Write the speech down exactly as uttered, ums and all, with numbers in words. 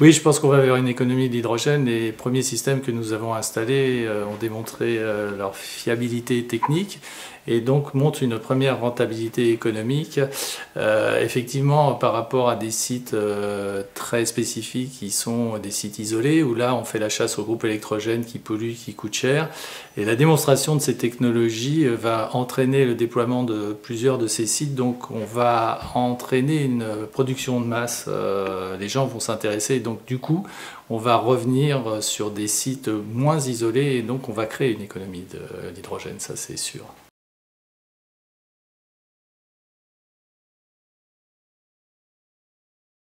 Oui, je pense qu'on va vers une économie de l'hydrogène. Les premiers systèmes que nous avons installés ont démontré leur fiabilité technique et donc montrent une première rentabilité économique. Euh, effectivement, par rapport à des sites très spécifiques qui sont des sites isolés, où là on fait la chasse aux groupes électrogènes qui polluent, qui coûtent cher. Et la démonstration de ces technologies va entraîner le déploiement de plusieurs de ces sites. Donc on va entraîner une production de masse. Les gens vont s'intéresser. Donc du coup, on va revenir sur des sites moins isolés et donc on va créer une économie de l'hydrogène, ça c'est sûr.